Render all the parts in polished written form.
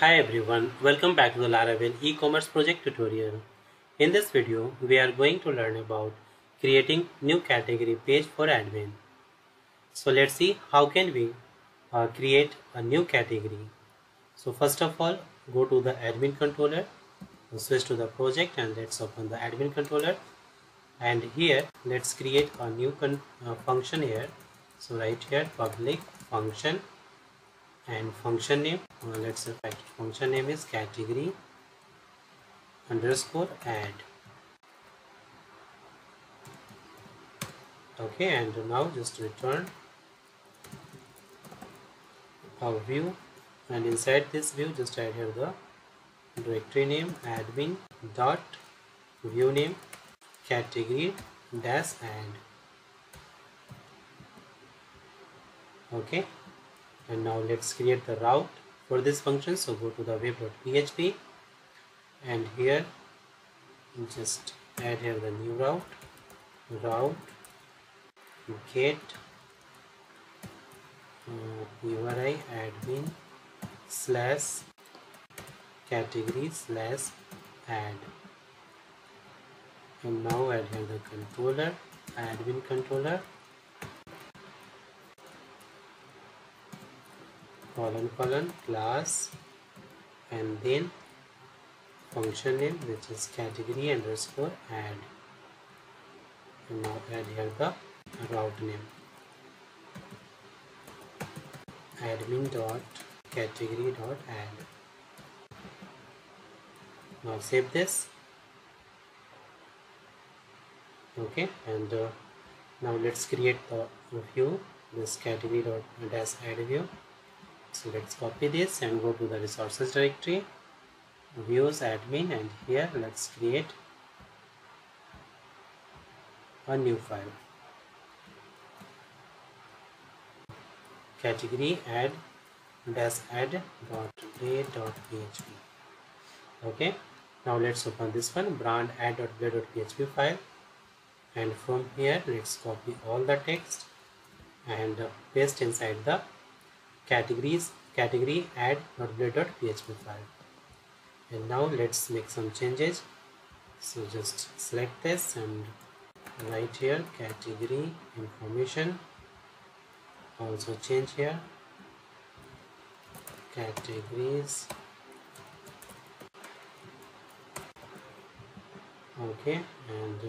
Hi everyone, welcome back to the Laravel e-commerce project tutorial. In this video, we are going to learn about creating new category page for admin. So let's see how can we create a new category. So first of all, go to the admin controller, switch to the project and let's open the admin controller. And here, let's create a new function here. So right here, public function. And function name, let's say function name is category underscore add. Okay, and now just return our view, and inside this view just add here the directory name admin dot view name category dash add. Okay, and now let's create the route for this function. So go to the web.php and here just add here the new route get URI admin slash category slash add, and now add here the controller admin controller : class and then function name which is category underscore add, and now add here the route name admin dot category dot add. Now save this. Okay, and now let's create the view, this category dot dash add view. So let's copy this and go to the resources directory, views admin, and here let's create a new file category add dash add dot blade.php. Okay, now let's open this one brand add.blade.php file, and from here let's copy all the text and paste inside the category add.blade.php file. And now let's make some changes. So just select this and write here category information, also change here categories. Okay, and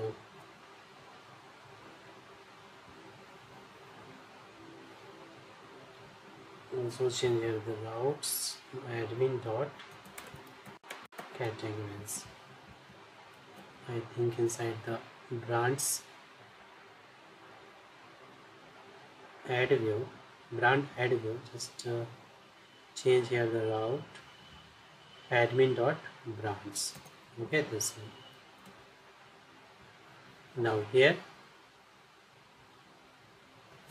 also change here the routes admin dot categories. I think inside the brands add view, just change here the route admin dot brands. Okay, this one. Now here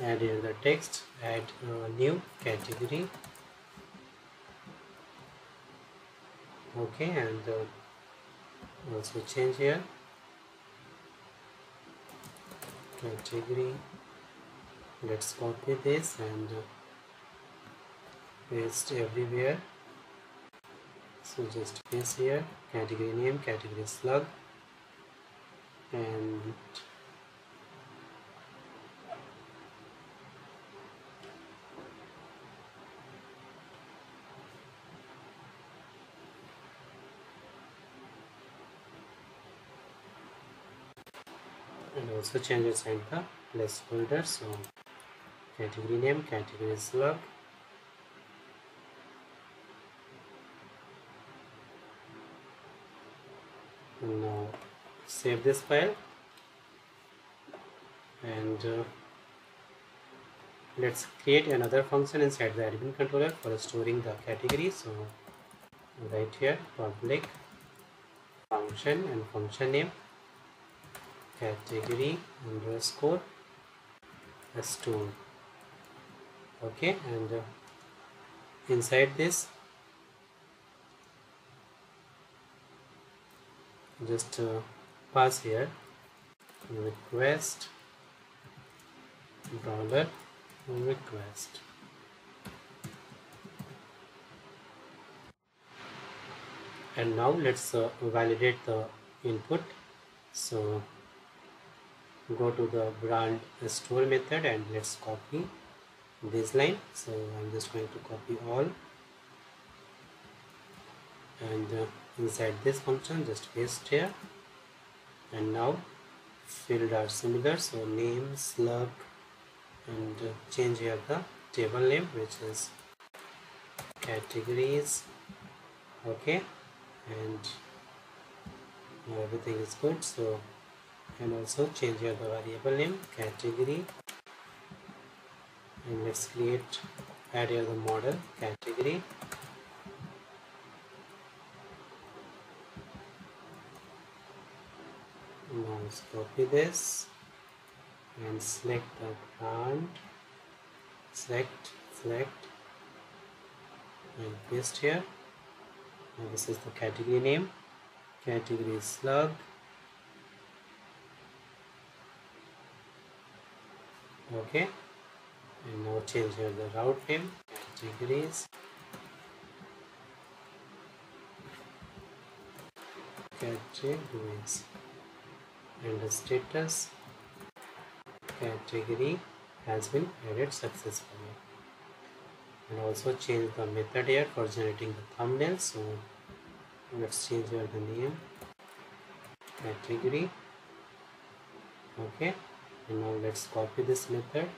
add here the text add new category. Okay, and also change here category. Let's copy this and paste everywhere. So just paste here category name category slug, and also change inside the placeholder. So category name category slug, and now save this file, and let's create another function inside the admin controller for storing the category. So right here public function and function name category underscore store. Okay, and inside this just pass here request $request. And now let's validate the input. So go to the brand store method and let's copy this line. So I'm just going to copy all, and inside this function just paste here. And now fields are similar, so name, slug, and change here the table name, which is categories. Okay, and everything is good. So and also change here the variable name category, and let's add here the model category. Now let's copy this and select the brand, select and paste here. Now this is the category name, category slug. Okay, and now change here the route name categories, and the status category has been added successfully. And also change the method here for generating the thumbnail. So let's change here the name category. Okay, and now let's copy this method,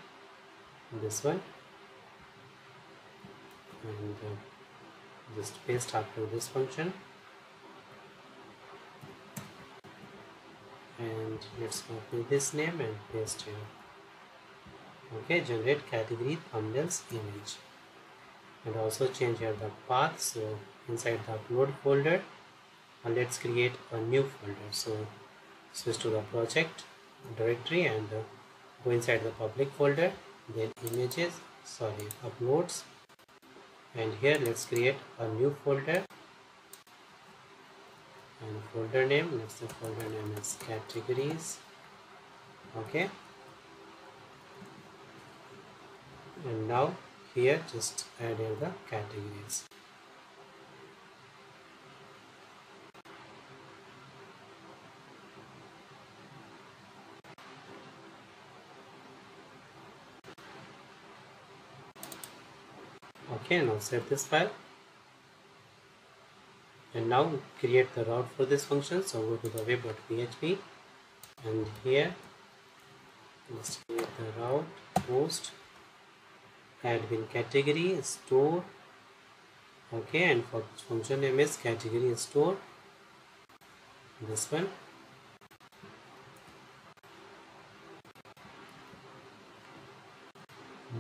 this one, and just paste after this function. And let's copy this name and paste here. Okay, generate category thumbnails image. And also change here the path. So inside the upload folder, let's create a new folder. So switch to the project directory and go inside the public folder, then uploads, and here let's create a new folder. And folder name, let's say folder name is categories. Okay, and now here just add here the categories. Okay, now save this file. And now create the route for this function. So go to the web.php and here let's create the route, post, admin category, store. Okay, and for function name is category store, this one.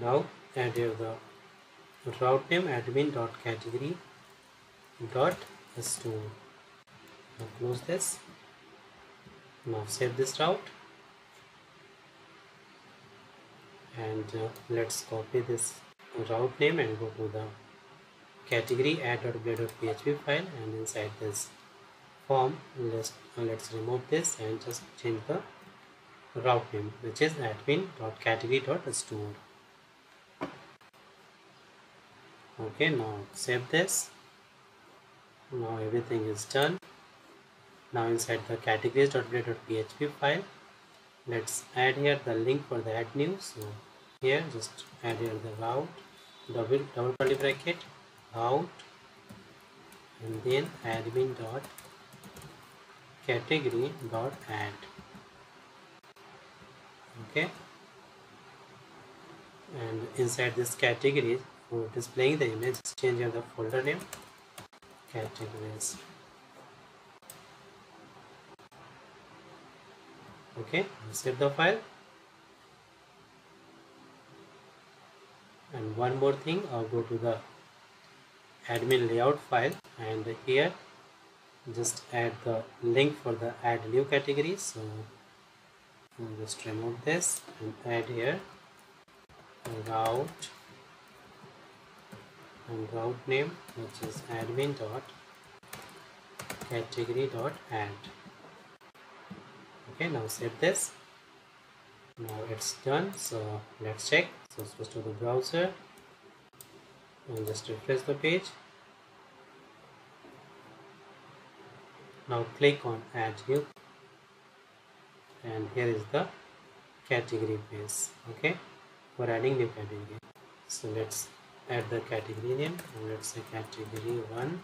Now add here the route name admin.category.store. Now close this. Now save this route, and let's copy this route name and go to the category add.blade.php file, and inside this form let's remove this and just change the route name, which is admin.category.store. Okay, now save this. Now everything is done. Now inside the categories.blade.php file, let's add here the link for the add new. So here just add here the route, double curly bracket, route, and then admin.category.add. Okay, and inside this category for displaying the image, change here the folder name categories. Okay, save the file. And one more thing, I'll go to the admin layout file and here just add the link for the add new category. So I'll just remove this and add here route and route name, which is admin.category.add. Okay, now save this. Now it's done. So let's check. So switch to the browser and just refresh the page. Now click on add here, and here is the category base. Okay, for adding new category. So let's add the category name, and let's say category 1.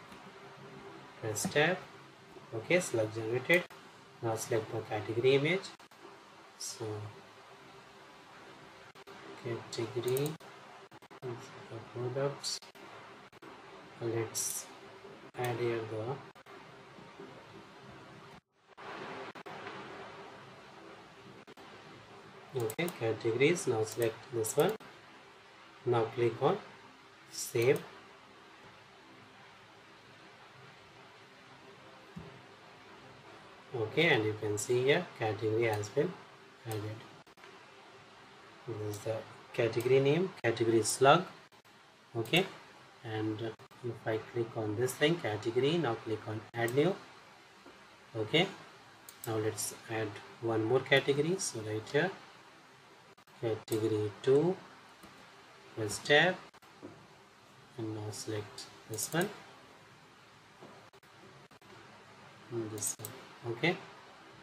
Press tab. Okay, slug generated. Now select the category image. So category products. Let's add here the okay categories. Now select this one. Now click on save. Okay, and you can see here category has been added. This is the category name, category slug. Okay, and if I click on this thing, category, now click on add new. Okay, now let's add one more category. So right here, category 2. Press tab, and now select this one and this one. Okay,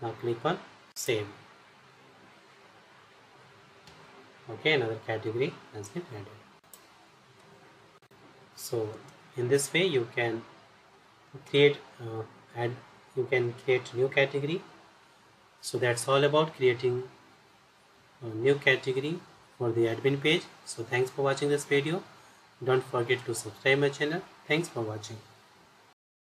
now click on save. Okay, another category has been added. So in this way you can create new category. So that's all about creating a new category for the admin page. So thanks for watching this video. Don't forget to subscribe my channel. Thanks for watching.